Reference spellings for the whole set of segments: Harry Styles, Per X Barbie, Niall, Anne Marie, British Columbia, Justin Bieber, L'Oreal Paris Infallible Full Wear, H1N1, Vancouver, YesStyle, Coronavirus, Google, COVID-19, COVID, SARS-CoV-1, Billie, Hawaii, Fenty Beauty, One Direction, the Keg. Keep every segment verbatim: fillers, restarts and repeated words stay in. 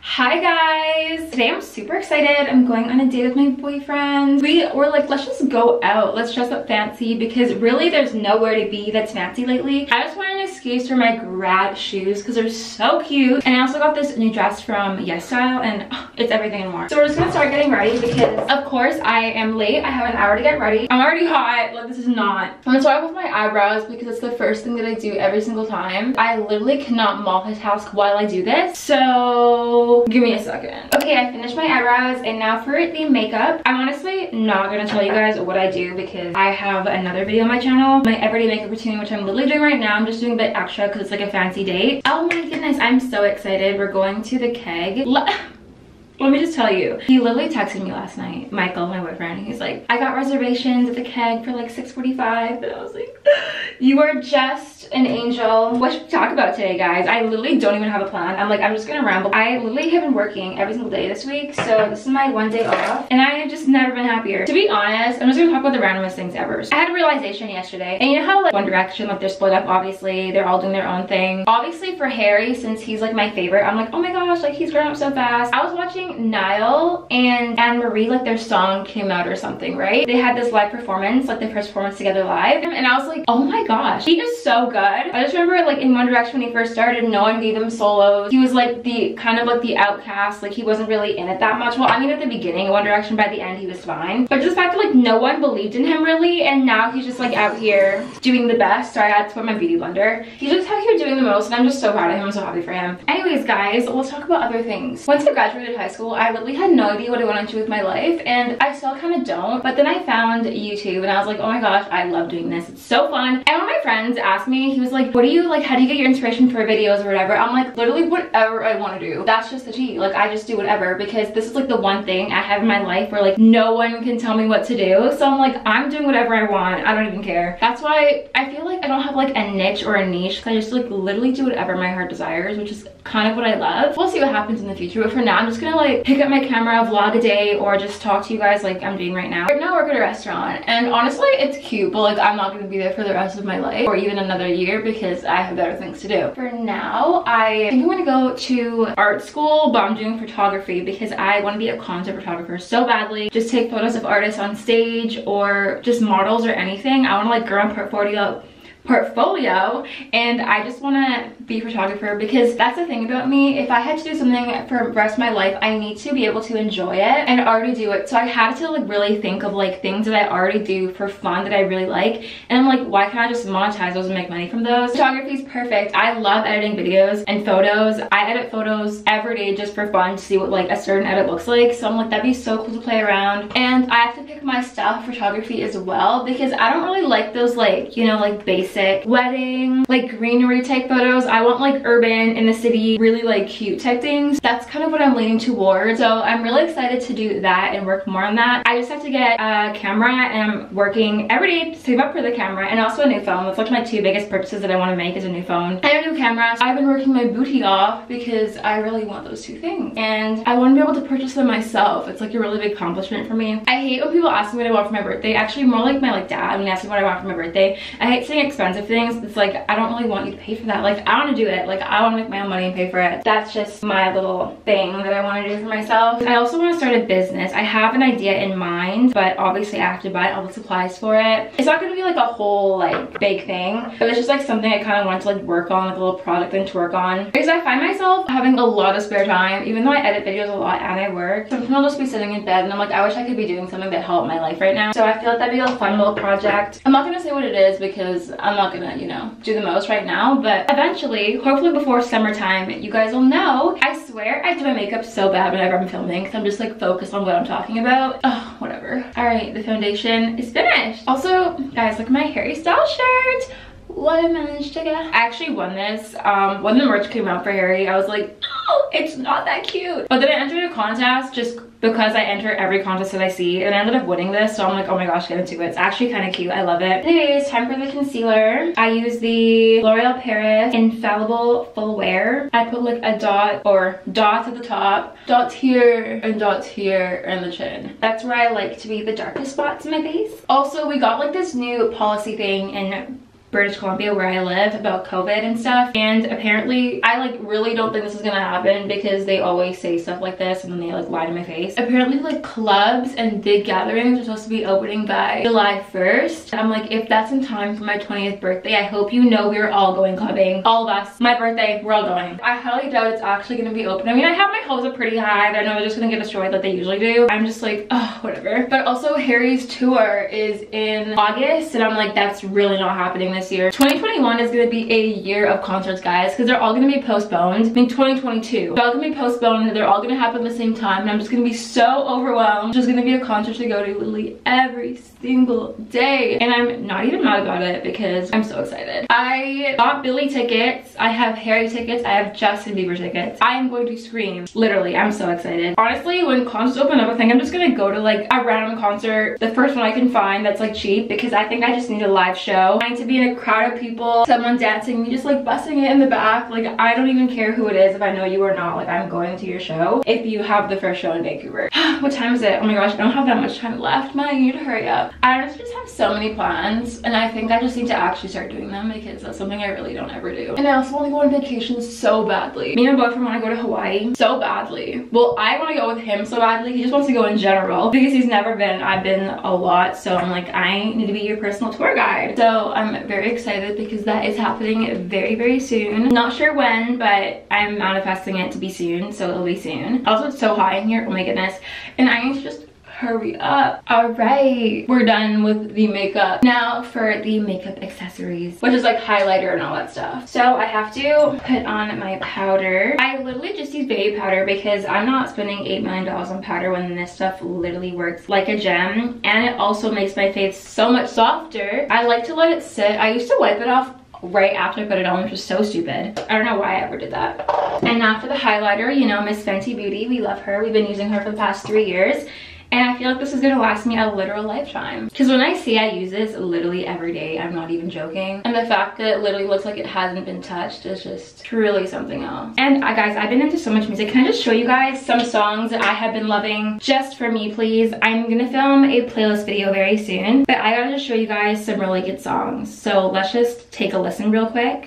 Hi guys! Today I'm super excited. I'm going on a date with my boyfriend. We were like, let's just go out. Let's dress up fancy because really there's nowhere to be that's fancy lately. I just wanted an excuse for my grad shoes because they're so cute. And I also got this new dress from YesStyle and oh, it's everything and more. So we're just gonna start getting ready because of course I am late. I have an hour to get ready. I'm already hot. Like, this is not. I'm gonna start with my eyebrows because it's the first thing that I do every single time. I literally cannot multitask while I do this. So give me a second. Okay, I finished my eyebrows and now for the makeup. I'm honestly not gonna tell you guys what I do because I have another video on my channel, my everyday makeup routine, which I'm literally doing right now. I'm just doing a bit extra because it's like a fancy date. Oh my goodness, I'm so excited. We're going to the Keg. Let me just tell you, he literally texted me last night, Michael, my boyfriend. He's like, I got reservations at the Keg for like six forty-five. And I was like, you are just an angel. What should we talk about today, guys? I literally don't even have a plan. I'm like, I'm just gonna ramble. I literally have been working every single day this week. So this is my one day off. And I have just never been happier. To be honest, I'm just gonna talk about the randomest things ever. So I had a realization yesterday. And you know how like One Direction, like they're split up, obviously. They're all doing their own thing. Obviously for Harry, since he's like my favorite, I'm like, oh my gosh, like he's grown up so fast. I was watching Niall and Anne Marie, like their song came out or something, right? They had this live performance, like their first performance together live, and I was like, oh my gosh, he is so good. I just remember like in One Direction when he first started, no one gave him solos. He was like the kind of like the outcast, like he wasn't really in it that much. Well, I mean at the beginning of One Direction, by the end he was fine, but just the fact that like no one believed in him really, and now he's just like out here doing the best. Sorry, I had to put my beauty blender. He's just out here doing the most and I'm just so proud of him. I'm so happy for him. Anyways guys, let's talk about other things. Once I graduated high school, I literally had no idea what I wanted to do with my life, and I still kind of don't, but then I found YouTube and I was like, oh my gosh, I love doing this, it's so fun. And one of my friends asked me, he was like, what do you like, how do you get your inspiration for videos or whatever? I'm like, literally whatever I want to do. That's just the tea. Like I just do whatever because this is like the one thing I have in my life where like no one can tell me what to do, so I'm like, I'm doing whatever I want, I don't even care. That's why I feel like I don't have like a niche or a niche. I just like literally do whatever my heart desires, which is kind of what I love. We'll see what happens in the future, but for now I'm just gonna like pick up my camera, vlog a day, or just talk to you guys like I'm doing right now. Right now I work at a restaurant and honestly it's cute, but like I'm not gonna be there for the rest of my life or even another year because I have better things to do. For now I think I'm gonna go to art school, but I'm doing photography because I want to be a content photographer so badly. Just take photos of artists on stage or just models or anything. I want to like grow my portfolio portfolio and I just want to be a photographer because that's the thing about me. If I had to do something for the rest of my life, I need to be able to enjoy it and already do it. So I had to like really think of like things that I already do for fun that I really like, and I'm like, why can't I just monetize those and make money from those? Photography is perfect. I love editing videos and photos. I edit photos every day just for fun to see what like a certain edit looks like, so I'm like, that'd be so cool to play around. And I have to pick my style for photography as well because I don't really like those like, you know, like basic wedding, like greenery type photos. I want like urban, in the city, really like cute type things. That's kind of what I'm leaning towards. So I'm really excited to do that and work more on that. I just have to get a camera and I'm working every day to save up for the camera and also a new phone. That's like my two biggest purchases that I want to make is a new phone and a new camera. So I've been working my booty off because I really want those two things and I want to be able to purchase them myself. It's like a really big accomplishment for me. I hate when people ask me what I want for my birthday. Actually more like my like dad when he asks me what I want for my birthday. I hate saying expensive Expensive things. It's like, I don't really want you to pay for that. Like I want to do it. Like I want to make my own money and pay for it. That's just my little thing that I want to do for myself. I also want to start a business. I have an idea in mind, but obviously I have to buy all the supplies for it. It's not going to be like a whole like big thing, but it's just like something I kind of want to like work on, like a little product thing to work on. Because I find myself having a lot of spare time, even though I edit videos a lot and I work. Sometimes I'll just be sitting in bed and I'm like, I wish I could be doing something that helped my life right now. So I feel like that'd be a fun little project. I'm not going to say what it is because I'm I'm not gonna, you know, do the most right now, but eventually, hopefully before summertime, you guys will know. I swear I do my makeup so bad whenever I'm filming because I'm just like focused on what I'm talking about. Oh, whatever. All right, the foundation is finished. Also, guys, look at my Harry Styles shirt. What I managed to get. I actually won this um, when the merch came out for Harry. I was like, oh, it's not that cute. But then I entered a contest just because I enter every contest that I see and I ended up winning this, so I'm like, oh my gosh, get into it. It's actually kind of cute. I love it. Anyways, time for the concealer. I use the L'Oreal Paris Infallible Full Wear. I put like a dot or dots at the top, dots here and dots here and the chin. That's where I like to be the darkest spots in my face. Also, we got like this new policy thing in British Columbia, where I live, about COVID and stuff. And apparently, I like really don't think this is gonna happen because they always say stuff like this and then they like lie to my face. Apparently like clubs and big gatherings are supposed to be opening by July first. I'm like, if that's in time for my twentieth birthday, I hope you know we're all going clubbing. All of us. My birthday, we're all going. I highly doubt it's actually gonna be open. I mean, I have my hopes up pretty high. They're not just gonna get destroyed like they usually do. I'm just like, oh, whatever. But also Harry's tour is in August and I'm like, that's really not happening this year. twenty twenty-one is gonna be a year of concerts, guys, because they're all gonna be postponed. I mean, twenty twenty-two, they're all gonna be postponed and they're all gonna happen at the same time and I'm just gonna be so overwhelmed. There's gonna be a concert to go to literally every single day and I'm not even mad about it because I'm so excited. I bought Billie tickets, I have Harry tickets, I have Justin Bieber tickets. I am going to scream. Literally, I'm so excited. Honestly, when concerts open up, I think I'm just gonna go to like a random concert, the first one I can find that's like cheap, because I think I just need a live show. I need to be in a crowd of people, someone dancing, me just like busting it in the back. Like, I don't even care who it is. If I know you or not, like, I'm going to your show if you have the first show in Vancouver. What time is it? Oh my gosh, I don't have that much time left. Man, I need to hurry up. I honestly just have so many plans and I think I just need to actually start doing them because that's something I really don't ever do. And I also want to go on vacation so badly. Me and my boyfriend want to go to Hawaii so badly. Well, I want to go with him so badly. He just wants to go in general because he's never been. I've been a lot, so I'm like, I need to be your personal tour guide. So I'm very excited because that is happening very, very soon. Not sure when, but I'm manifesting it to be soon, so it'll be soon. Also, it's so hot in here. Oh my goodness. And I need to just hurry up. All right, we're done with the makeup. Now for the makeup accessories, which is like highlighter and all that stuff. So I have to put on my powder. I literally just use baby powder because I'm not spending eight million dollars on powder when this stuff literally works like a gem. And it also makes my face so much softer. I like to let it sit. I used to wipe it off right after I put it on, which was so stupid. I don't know why I ever did that. And now for the highlighter, you know, Miss Fenty Beauty, we love her. We've been using her for the past three years. And I feel like this is gonna last me a literal lifetime. Because when I say I use this literally every day, I'm not even joking. And the fact that it literally looks like it hasn't been touched is just truly something else. And I, guys, I've been into so much music. Can I just show you guys some songs that I have been loving just for me, please? I'm gonna film a playlist video very soon. But I gotta just show you guys some really good songs. So let's just take a listen real quick.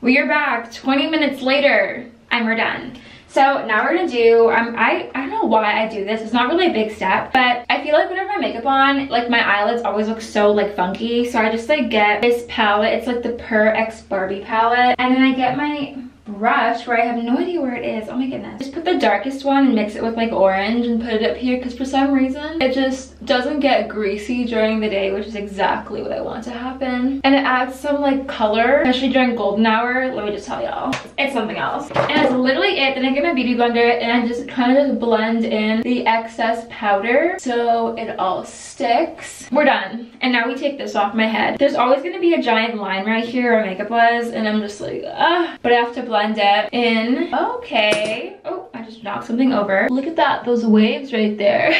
We are back twenty minutes later and we're done. So now we're gonna do, um, I, I don't know why I do this, it's not really a big step, but I feel like whenever I makeup on, like my eyelids always look so like funky, so I just like get this palette, it's like the Per X Barbie palette, and then I get my brush where I have no idea where it is. Oh my goodness. Just put the darkest one and mix it with like orange and put it up here because for some reason it just doesn't get greasy during the day, which is exactly what I want to happen. And it adds some like color, especially during golden hour. Let me just tell y'all, it's something else. And that's literally it. Then I get my beauty blender and I just kind of just blend in the excess powder so it all sticks. We're done. And now we take this off my head. There's always going to be a giant line right here where makeup was and I'm just like, ah, but I have to blend it in. Okay. Oh, I just knocked something over. Look at that, those waves right there.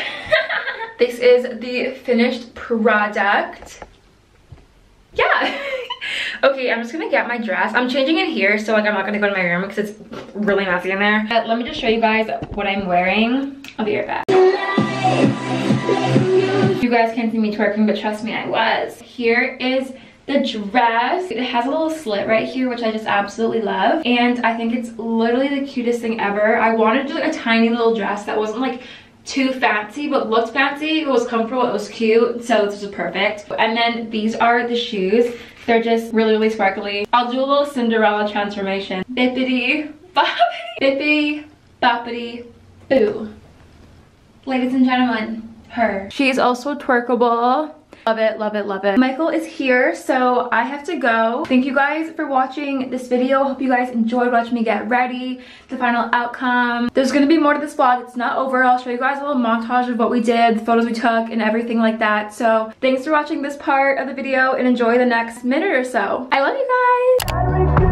This is the finished product. Yeah. Okay, I'm just gonna get my dress. I'm changing it here, so like I'm not gonna go to my room because it's really messy in there. But let me just show you guys what I'm wearing. I'll be right back. You guys can't see me twerking, but trust me, I was. Here is the dress. It has a little slit right here, which I just absolutely love. And I think it's literally the cutest thing ever. I wanted to do like a tiny little dress that wasn't like too fancy, but looked fancy. It was comfortable, it was cute, so this is perfect. And then these are the shoes. They're just really, really sparkly. I'll do a little Cinderella transformation. Bippity boppity. Bippity boppity boo. Ladies and gentlemen, her. She's also twerkable. Love it, love it, love it. Michael is here, so I have to go. Thank you guys for watching this video. Hope you guys enjoyed watching me get ready, the final outcome. There's gonna be more to this vlog. It's not over. I'll show you guys a little montage of what we did, the photos we took, and everything like that. So thanks for watching this part of the video and enjoy the next minute or so. I love you guys.